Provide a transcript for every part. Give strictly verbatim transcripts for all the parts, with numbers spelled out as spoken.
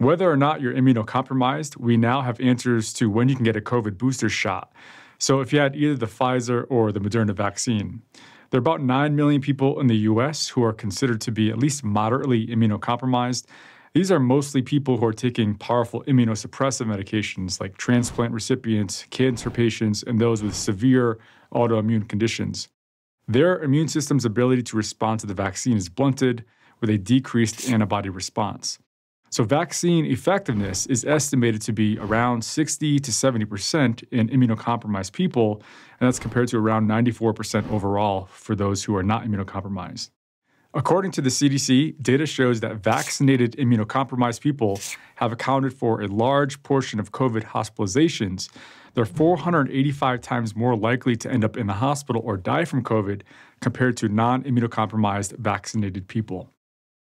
Whether or not you're immunocompromised, we now have answers to when you can get a COVID booster shot. So if you had either the Pfizer or the Moderna vaccine. There are about nine million people in the U S who are considered to be at least moderately immunocompromised. These are mostly people who are taking powerful immunosuppressive medications like transplant recipients, cancer patients, and those with severe autoimmune conditions. Their immune system's ability to respond to the vaccine is blunted with a decreased antibody response. So vaccine effectiveness is estimated to be around sixty to seventy percent in immunocompromised people, and that's compared to around ninety-four percent overall for those who are not immunocompromised. According to the C D C, data shows that vaccinated immunocompromised people have accounted for a large portion of COVID hospitalizations. They're four hundred eighty-five times more likely to end up in the hospital or die from COVID compared to non-immunocompromised vaccinated people.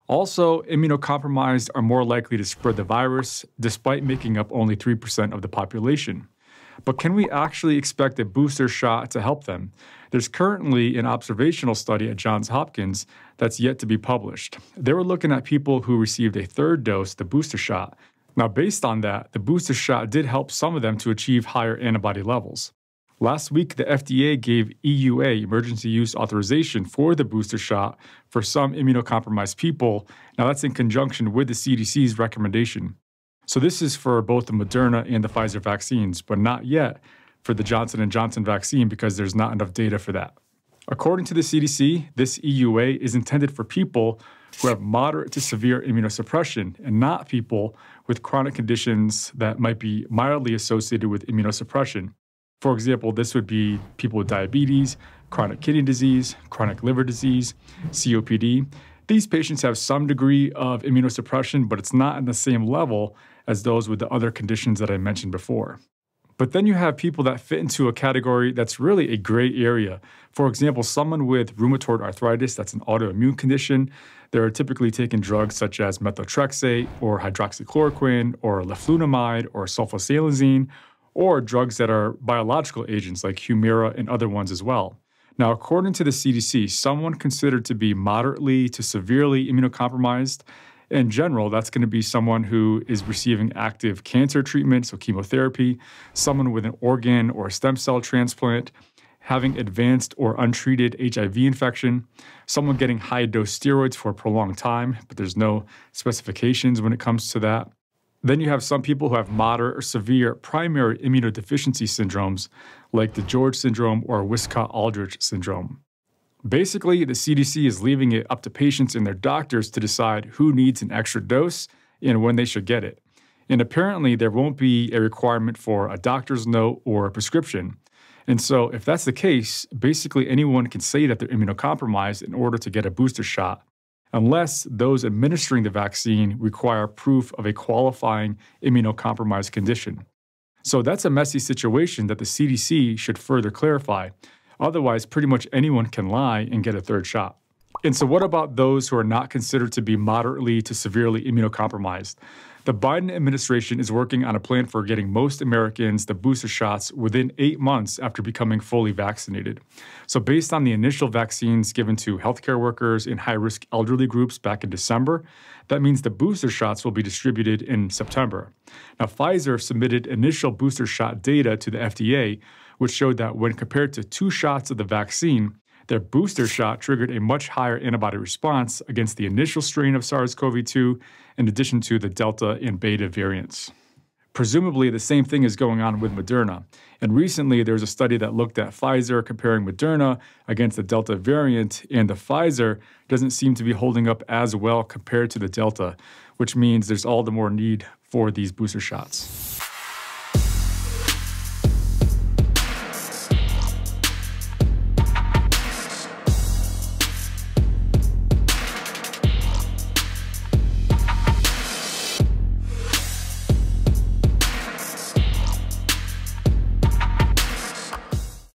Also, immunocompromised are more likely to spread the virus, despite making up only three percent of the population. But can we actually expect a booster shot to help them? There's currently an observational study at Johns Hopkins that's yet to be published. They were looking at people who received a third dose, the booster shot. Now, based on that, the booster shot did help some of them to achieve higher antibody levels. Last week, the F D A gave E U A, emergency use authorization, for the booster shot for some immunocompromised people. Now, that's in conjunction with the C D C's recommendation. So this is for both the Moderna and the Pfizer vaccines, but not yet for the Johnson and Johnson vaccine because there's not enough data for that. According to the C D C, this E U A is intended for people who have moderate to severe immunosuppression and not people with chronic conditions that might be mildly associated with immunosuppression. For example, this would be people with diabetes, chronic kidney disease, chronic liver disease, C O P D. These patients have some degree of immunosuppression, but it's not at the same level as those with the other conditions that I mentioned before. But then you have people that fit into a category that's really a gray area. For example, someone with rheumatoid arthritis, that's an autoimmune condition, they're typically taking drugs such as methotrexate or hydroxychloroquine or leflunamide or sulfasalazine, or drugs that are biological agents like Humira and other ones as well. Now, according to the C D C, someone considered to be moderately to severely immunocompromised, in general, that's going to be someone who is receiving active cancer treatment, so chemotherapy, someone with an organ or stem cell transplant, having advanced or untreated H I V infection, someone getting high-dose steroids for a prolonged time, but there's no specifications when it comes to that. Then you have some people who have moderate or severe primary immunodeficiency syndromes like the George syndrome or Wiskott-Aldrich syndrome. Basically, the C D C is leaving it up to patients and their doctors to decide who needs an extra dose and when they should get it. And apparently, there won't be a requirement for a doctor's note or a prescription. And so if that's the case, basically anyone can say that they're immunocompromised in order to get a booster shot, unless those administering the vaccine require proof of a qualifying immunocompromised condition. So that's a messy situation that the C D C should further clarify. Otherwise, pretty much anyone can lie and get a third shot. And so what about those who are not considered to be moderately to severely immunocompromised? The Biden administration is working on a plan for getting most Americans the booster shots within eight months after becoming fully vaccinated. So based on the initial vaccines given to healthcare workers and high-risk elderly groups back in December, that means the booster shots will be distributed in September. Now, Pfizer submitted initial booster shot data to the F D A, which showed that when compared to two shots of the vaccine, their booster shot triggered a much higher antibody response against the initial strain of SARS CoV two, in addition to the Delta and Beta variants. Presumably, the same thing is going on with Moderna. And recently, there was a study that looked at Pfizer comparing Moderna against the Delta variant, and the Pfizer doesn't seem to be holding up as well compared to the Delta, which means there's all the more need for these booster shots.